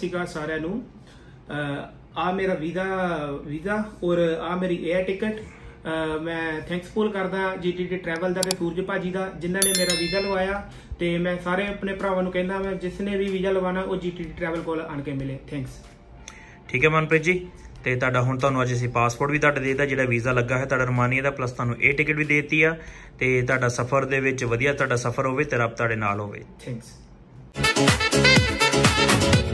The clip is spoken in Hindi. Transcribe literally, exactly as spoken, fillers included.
श्री अकाल सारे नू। आ मेरा वीजा वीजा और आ मेरी एयर टिकट मैं थैंक्सफुल करदा जी टी टी ट्रैवल का सूरज भाजी का जिन्हों ने मेरा वीजा लवाया। तो मैं सारे अपने भरावां नू कहना मैं जिसने भी वीजा लवाना वो जी टी टी ट्रैवल को आन के मिले। थैंक्स। ठीक है मनप्रीत जी, तो तुहाडा हुण तुहानूं अज असीं पासपोर्ट भी तुहाडा देता जिहड़ा वीज़ा लगा है तुहाडा रोमानिया दा, प्लस तुहानूं ए टिकट भी देती आ। तो तुहाडा सफर दे विच वधिया तुहाडा सफर होवे ते रब तुहाडे नाल होवे। थैंक्स।